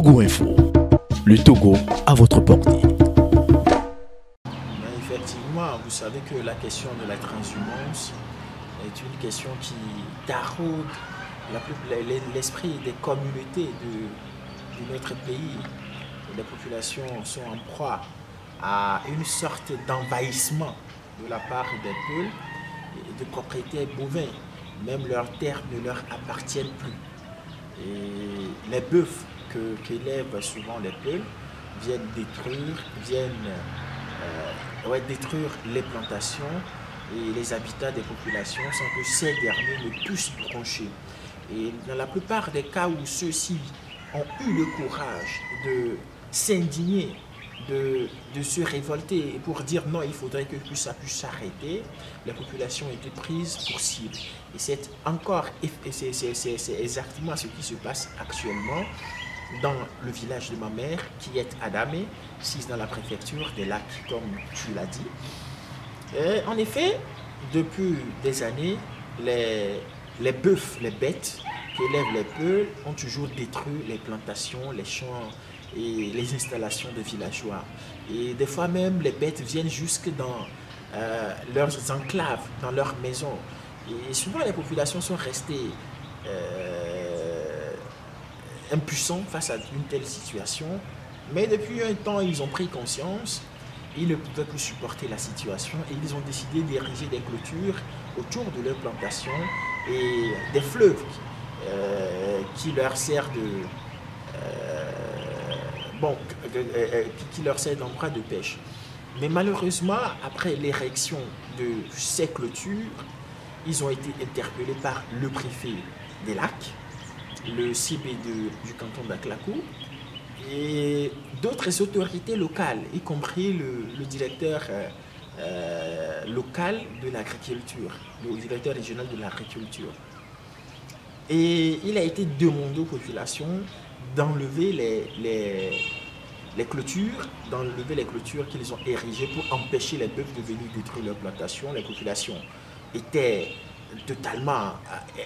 Togo Info, le Togo à votre portée. Effectivement, vous savez que la question de la transhumance est une question qui taraude l'esprit des communautés de notre pays. Les populations sont en proie à une sorte d'envahissement de la part des peuples et de propriétaires bovins. Même leurs terres ne leur appartiennent plus. Et les bœufs qu'élèvent souvent les peuples viennent détruire les plantations et les habitats des populations sans que ces derniers ne puissent broncher. Et dans la plupart des cas où ceux-ci ont eu le courage de s'indigner, de se révolter et pour dire non, il faudrait que ça puisse s'arrêter, la population était prise pour cible. Et c'est encore, c'est exactement ce qui se passe actuellement dans le village de ma mère, qui est Adamé, situé dans la préfecture des Lacs, comme tu l'as dit. Et en effet, depuis des années, les bœufs, les bêtes qu'élèvent les peuples ont toujours détruit les plantations, les champs et les installations de villageois. Et des fois même, les bêtes viennent jusque dans leurs enclaves, dans leurs maisons. Et souvent, les populations sont restées impuissants face à une telle situation, mais depuis un temps ils ont pris conscience, ils ne pouvaient plus supporter la situation et ils ont décidé d'ériger des clôtures autour de leurs plantations et des fleuves qui leur servent d'endroit de pêche. Mais malheureusement, après l'érection de ces clôtures, ils ont été interpellés par le préfet des Lacs, le CB du canton d'Aclacou et d'autres autorités locales, y compris le directeur local de l'agriculture, le directeur régional de l'agriculture. Et il a été demandé aux populations d'enlever les clôtures, d'enlever les clôtures qu'ils ont érigées pour empêcher les bœufs de venir détruire leurs plantations. Les populations étaient totalement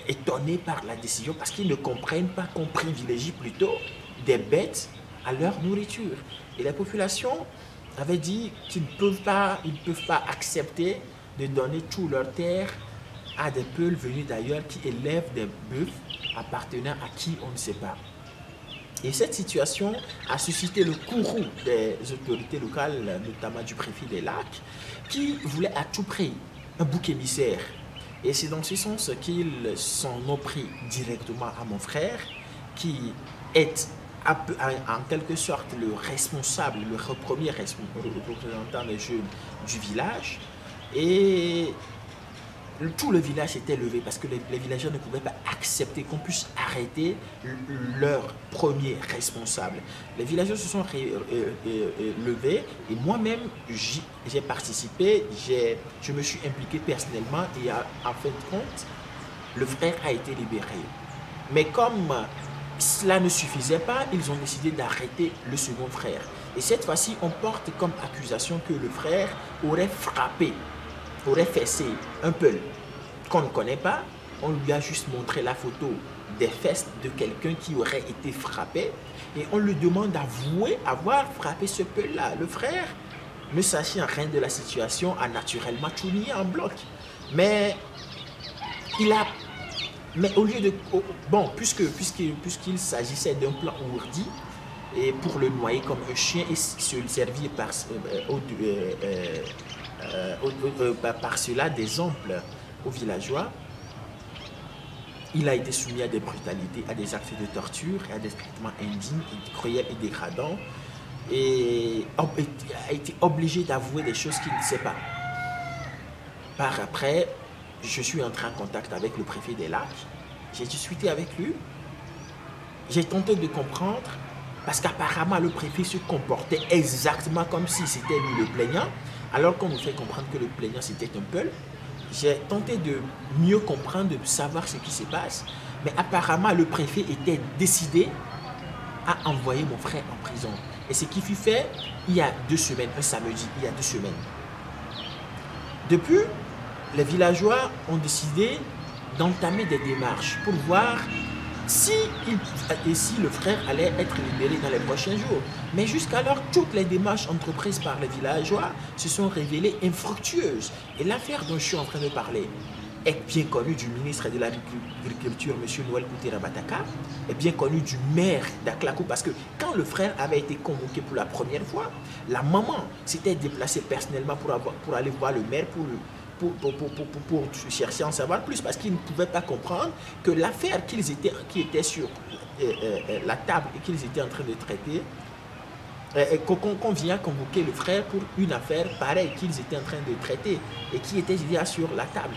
étonnés par la décision parce qu'ils ne comprennent pas qu'on privilégie plutôt des bêtes à leur nourriture. Et la population avait dit qu'ils ne peuvent pas, accepter de donner toute leur terre à des peuples venus d'ailleurs qui élèvent des bœufs appartenant à qui on ne sait pas. Et cette situation a suscité le courroux des autorités locales, notamment du préfet des Lacs, qui voulait à tout prix un bouc émissaire. Et c'est dans ce sens qu'ils s'en ont pris directement à mon frère, qui est en quelque sorte le responsable, le premier représentant des jeunes du village. Et tout le village était levé parce que les villageurs ne pouvaient pas accepter qu'on puisse arrêter leur premier responsable. Les villageurs se sont levés et moi-même, j'ai participé, je me suis impliqué personnellement et en fin de compte, le frère a été libéré. Mais comme cela ne suffisait pas, ils ont décidé d'arrêter le second frère. Et cette fois-ci, on porte comme accusation que le frère aurait frappé, aurait fessé un peu qu'on ne connaît pas. On lui a juste montré la photo des fesses de quelqu'un qui aurait été frappé et on lui demande d'avouer avoir frappé ce peu-là. Le frère, ne sachant rien de la situation, a naturellement tout nié en bloc. Mais au lieu de... Bon, puisqu'il s'agissait d'un plan ourdi, et pour le noyer comme un chien et se servir par cela d'exemple aux villageois, il a été soumis à des brutalités, à des actes de torture, à des traitements indignes, cruels et dégradants, et a été obligé d'avouer des choses qu'il ne sait pas. Par après, je suis entré en contact avec le préfet des Lacs, j'ai discuté avec lui, j'ai tenté de comprendre, parce qu'apparemment le préfet se comportait exactement comme si c'était lui le plaignant, alors qu'on nous fait comprendre que le plaignant c'était un peul. J'ai tenté de mieux comprendre, de savoir ce qui se passe, mais apparemment le préfet était décidé à envoyer mon frère en prison. Et ce qui fut fait il y a 2 semaines, un samedi, il y a 2 semaines. Depuis, les villageois ont décidé d'entamer des démarches pour voir si le frère allait être libéré dans les prochains jours. Mais jusqu'alors, toutes les démarches entreprises par les villageois se sont révélées infructueuses. Et l'affaire dont je suis en train de parler est bien connue du ministre de l'Agriculture, M. Noël Kutirabataka, est bien connue du maire d'Aklakou, parce que quand le frère avait été convoqué pour la première fois, la maman s'était déplacée personnellement pour aller voir le maire pour chercher à en savoir plus, parce qu'ils ne pouvaient pas comprendre que l'affaire qui était sur la table et qu'ils étaient en train de traiter, qu'on vient convoquer le frère pour une affaire pareille qu'ils étaient en train de traiter et qui était déjà sur la table.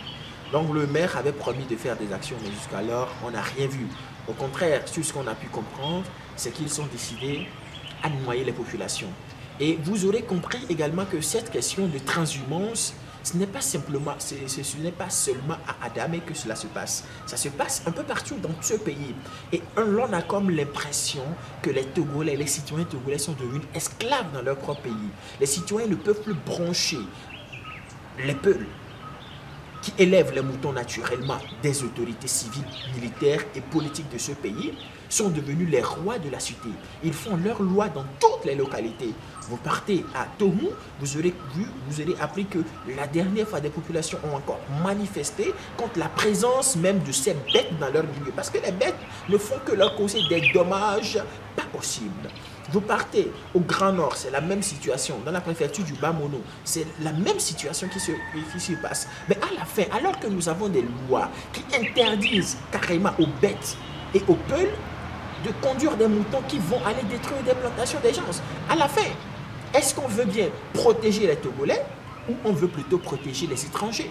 Donc le maire avait promis de faire des actions, mais jusqu'alors, on n'a rien vu. Au contraire, tout ce qu'on a pu comprendre, c'est qu'ils sont décidés à noyer les populations. Et vous aurez compris également que cette question de transhumance, ce n'est pas seulement à Adamé que cela se passe. Ça se passe un peu partout dans ce pays. Et l'on a comme l'impression que les Togolais, les citoyens togolais sont devenus esclaves dans leur propre pays. Les citoyens ne peuvent plus broncher les peuples qui élèvent les moutons naturellement des autorités civiles, militaires et politiques de ce pays, sont devenus les rois de la cité. Ils font leurs lois dans toutes les localités. Vous partez à Tohoun, vous aurez appris que la dernière fois, des populations ont encore manifesté contre la présence même de ces bêtes dans leur milieu. Parce que les bêtes ne font que leur causer des dommages pas possibles. Vous partez au Grand Nord, c'est la même situation. Dans la préfecture du Bas-Mono, c'est la même situation qui se passe. Mais à la fin, alors que nous avons des lois qui interdisent carrément aux bêtes et aux peuls de conduire des moutons qui vont aller détruire des plantations des gens, à la fin, est-ce qu'on veut bien protéger les Togolais ou on veut plutôt protéger les étrangers?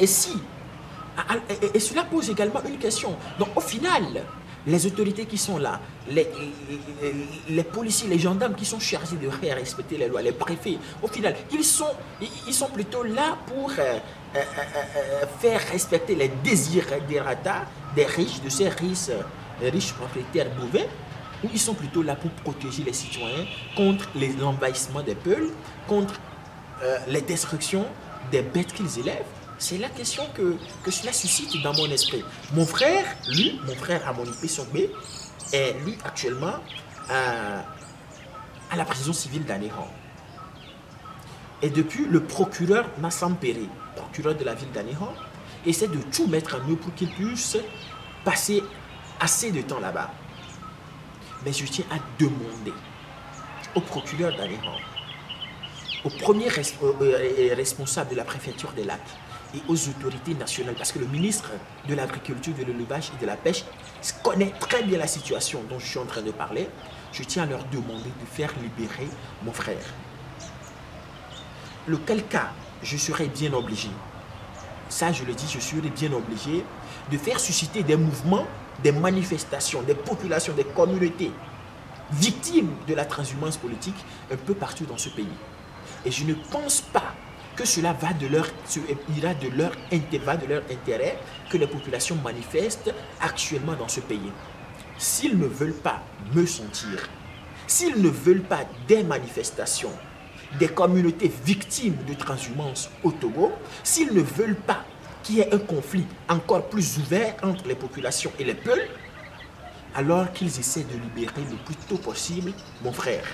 Et cela pose également une question. Donc au final, les autorités qui sont là, les policiers, les gendarmes qui sont chargés de faire respecter les lois, les préfets, au final, ils sont plutôt là pour faire respecter les desiderata des riches, de ces riches propriétaires bouvets, ou ils sont plutôt là pour protéger les citoyens contre l'envahissement des peuples, contre les destructions des bêtes qu'ils élèvent. C'est la question que cela suscite dans mon esprit. Mon frère, lui, mon frère Amonipé Sogbé, est lui actuellement à la prison civile d'Anéran. Et depuis, le procureur Massam Perri, procureur de la ville d'Anéran, essaie de tout mettre en œuvre pour qu'il puisse passer assez de temps là-bas. Mais je tiens à demander au procureur d'Anéran, au premier responsable de la préfecture des Lacs, et aux autorités nationales, parce que le ministre de l'Agriculture, de l'Élevage et de la Pêche connaît très bien la situation dont je suis en train de parler. Je tiens à leur demander de faire libérer mon frère. Lequel cas, je serai bien obligé, ça je le dis, je serai bien obligé de faire susciter des mouvements, des manifestations, des populations, des communautés victimes de la transhumance politique un peu partout dans ce pays. Et je ne pense pas que cela va de leur intérêt que les populations manifestent actuellement dans ce pays. S'ils ne veulent pas me sentir, s'ils ne veulent pas des manifestations, des communautés victimes de transhumance au Togo, s'ils ne veulent pas qu'il y ait un conflit encore plus ouvert entre les populations et les peuples, alors qu'ils essaient de libérer le plus tôt possible mon frère.